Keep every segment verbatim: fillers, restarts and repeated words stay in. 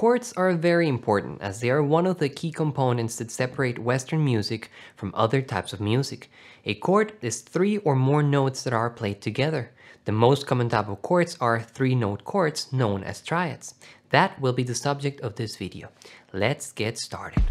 Chords are very important, as they are one of the key components that separate Western music from other types of music. A chord is three or more notes that are played together. The most common type of chords are three-note chords, known as triads. That will be the subject of this video. Let's get started.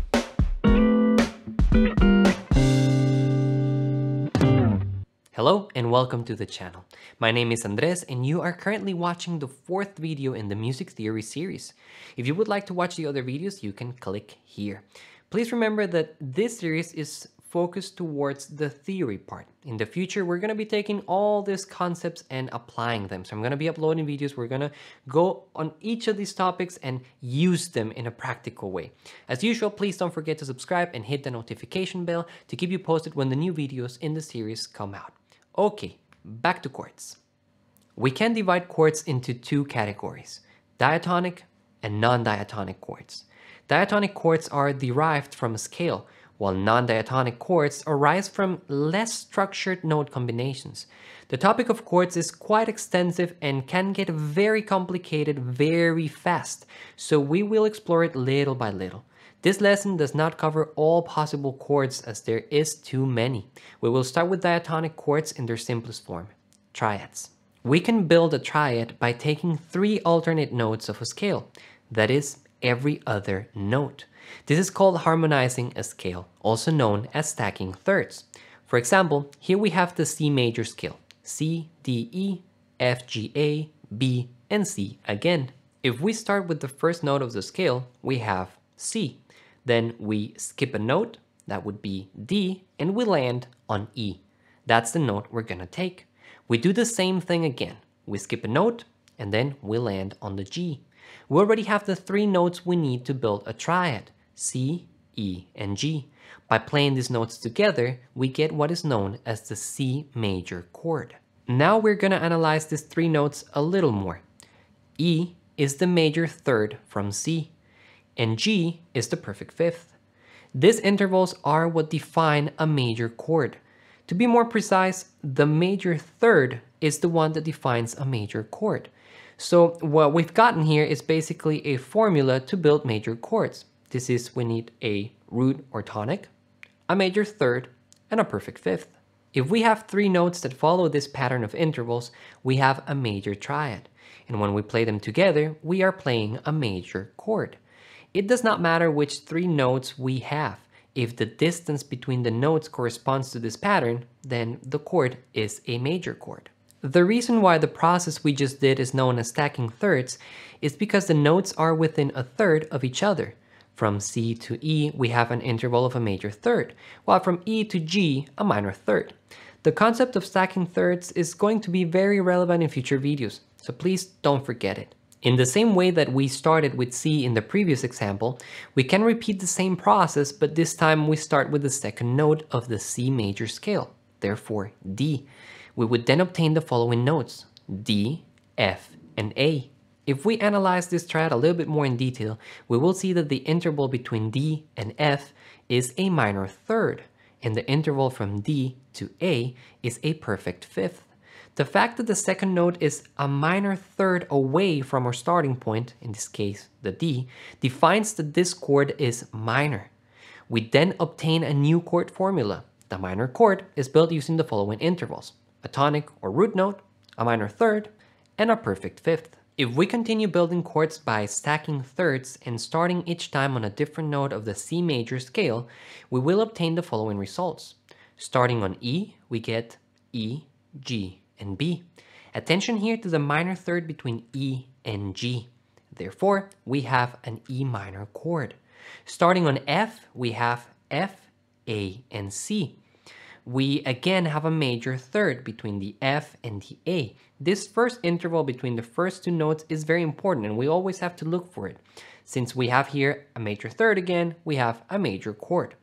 Hello and welcome to the channel. My name is Andres and you are currently watching the fourth video in the Music Theory series. If you would like to watch the other videos, you can click here. Please remember that this series is focused towards the theory part. In the future, we're going to be taking all these concepts and applying them. So I'm going to be uploading videos. We're going to go on each of these topics and use them in a practical way. As usual, please don't forget to subscribe and hit the notification bell to keep you posted when the new videos in the series come out. Okay, back to chords. We can divide chords into two categories, diatonic and non-diatonic chords. Diatonic chords are derived from a scale, while non-diatonic chords arise from less structured note combinations. The topic of chords is quite extensive and can get very complicated very fast, so we will explore it little by little. This lesson does not cover all possible chords as there is too many. We will start with diatonic chords in their simplest form, triads. We can build a triad by taking three alternate notes of a scale, that is, every other note. This is called harmonizing a scale, also known as stacking thirds. For example, here we have the C major scale, C, D, E, F, G, A, B, and C again. If we start with the first note of the scale, we have C. Then we skip a note, that would be D, and we land on E. That's the note we're gonna take. We do the same thing again. We skip a note, and then we land on the G. We already have the three notes we need to build a triad, C, E, and G. By playing these notes together, we get what is known as the C major chord. Now we're gonna analyze these three notes a little more. E is the major third from C, and G is the perfect fifth. These intervals are what define a major chord. To be more precise, the major third is the one that defines a major chord. So what we've gotten here is basically a formula to build major chords. This is, we need a root or tonic, a major third, and a perfect fifth. If we have three notes that follow this pattern of intervals, we have a major triad. And when we play them together, we are playing a major chord. It does not matter which three notes we have. If the distance between the notes corresponds to this pattern, then the chord is a major chord. The reason why the process we just did is known as stacking thirds is because the notes are within a third of each other. From C to E, we have an interval of a major third, while from E to G, a minor third. The concept of stacking thirds is going to be very relevant in future videos, so please don't forget it. In the same way that we started with C in the previous example, we can repeat the same process, but this time we start with the second note of the C major scale, therefore D. We would then obtain the following notes, D, F, and A. If we analyze this triad a little bit more in detail, we will see that the interval between D and F is a minor third, and the interval from D to A is a perfect fifth. The fact that the second note is a minor third away from our starting point, in this case the D, defines that this chord is minor. We then obtain a new chord formula. The minor chord is built using the following intervals, a tonic or root note, a minor third, and a perfect fifth. If we continue building chords by stacking thirds and starting each time on a different note of the C major scale, we will obtain the following results. Starting on E, we get E, G, and B. Attention here to the minor third between E and G. Therefore, we have an E minor chord. Starting on F, we have F, A, and C. We again have a major third between the F and the A. This first interval between the first two notes is very important and we always have to look for it. Since we have here a major third again, we have a major chord.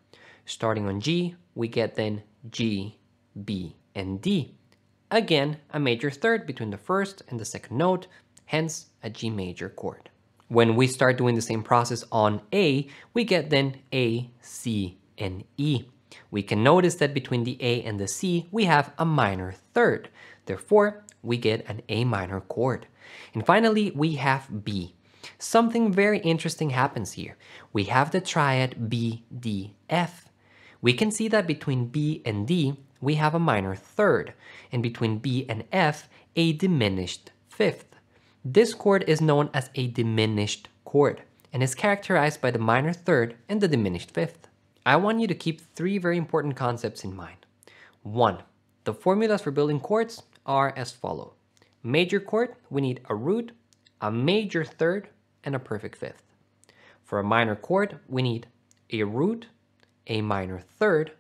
Starting on G, we get then G, B, and D. Again, a major third between the first and the second note, hence a G major chord. When we start doing the same process on A, we get then A, C, and E. We can notice that between the A and the C, we have a minor third. Therefore, we get an A minor chord. And finally, we have B. something very interesting happens here. We have the triad B, D, F. We can see that between B and D, we have a minor third, and between B and F, a diminished fifth. This chord is known as a diminished chord, and is characterized by the minor third and the diminished fifth. I want you to keep three very important concepts in mind. One, the formulas for building chords are as follows. Major chord, we need a root, a major third, and a perfect fifth. For a minor chord, we need a root, a minor third,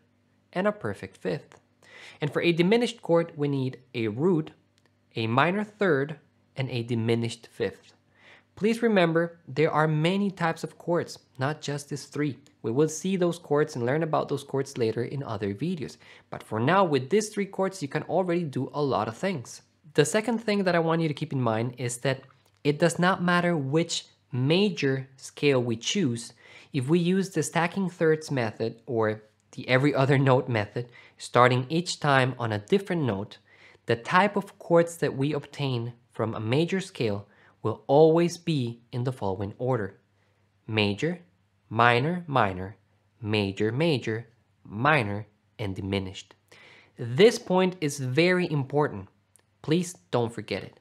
and a perfect fifth. And for a diminished chord, we need a root, a minor third, and a diminished fifth. Please remember, there are many types of chords, not just these three. We will see those chords and learn about those chords later in other videos. But for now, with these three chords, you can already do a lot of things. The second thing that I want you to keep in mind is that it does not matter which major scale we choose. If we use the stacking thirds method or the every other note method, starting each time on a different note, the type of chords that we obtain from a major scale will always be in the following order: major, minor, minor, major, major, minor, and diminished. This point is very important. Please don't forget it.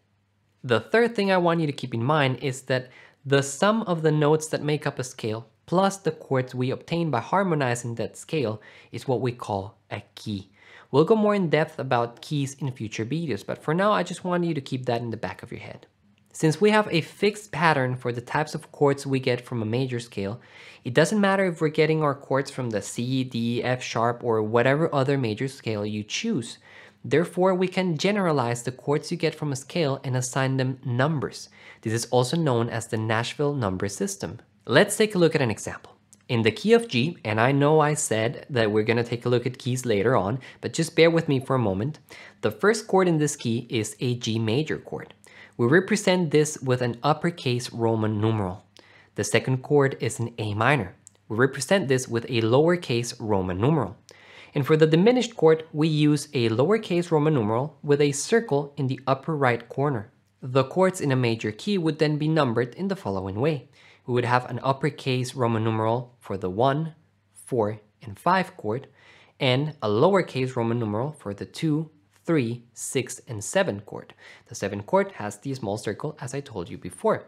The third thing I want you to keep in mind is that the sum of the notes that make up a scale plus the chords we obtain by harmonizing that scale is what we call a key. We'll go more in depth about keys in future videos, but for now I just want you to keep that in the back of your head. Since we have a fixed pattern for the types of chords we get from a major scale, it doesn't matter if we're getting our chords from the C, D, F sharp, or whatever other major scale you choose. Therefore, we can generalize the chords you get from a scale and assign them numbers. This is also known as the Nashville number system. Let's take a look at an example. In the key of G, and I know I said that we're gonna take a look at keys later on, but just bear with me for a moment. The first chord in this key is a G major chord. We represent this with an uppercase Roman numeral. The second chord is an A minor. We represent this with a lowercase Roman numeral. And for the diminished chord, we use a lowercase Roman numeral with a circle in the upper right corner. The chords in a major key would then be numbered in the following way. We would have an uppercase Roman numeral for the one, four, and five chord, and a lowercase Roman numeral for the two, three, six, and seven chord. The seven chord has the small circle, as I told you before.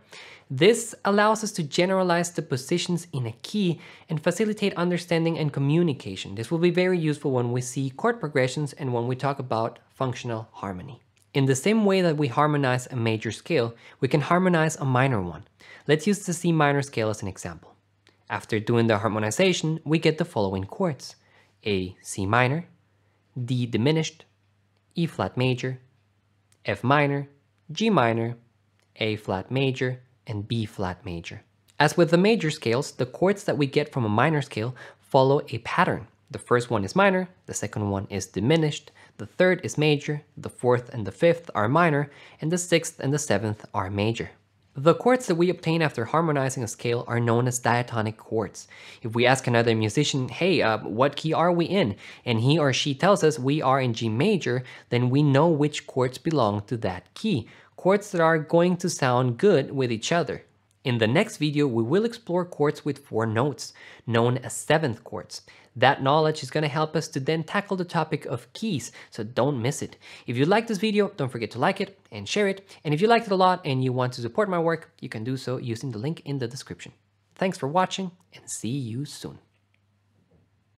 This allows us to generalize the positions in a key and facilitate understanding and communication. This will be very useful when we see chord progressions and when we talk about functional harmony. In the same way that we harmonize a major scale, we can harmonize a minor one. Let's use the C minor scale as an example. After doing the harmonization, we get the following chords: A C minor, D diminished, E flat major, F minor, G minor, A flat major, and B flat major. As with the major scales, the chords that we get from a minor scale follow a pattern. The first one is minor, the second one is diminished, the third is major, the fourth and the fifth are minor, and the sixth and the seventh are major. The chords that we obtain after harmonizing a scale are known as diatonic chords. If we ask another musician, hey, uh, what key are we in? And he or she tells us we are in G major, then we know which chords belong to that key. Chords that are going to sound good with each other. In the next video, we will explore chords with four notes, known as seventh chords. That knowledge is going to help us to then tackle the topic of keys, so don't miss it. If you like this video, don't forget to like it and share it. And if you liked it a lot and you want to support my work, you can do so using the link in the description. Thanks for watching and see you soon.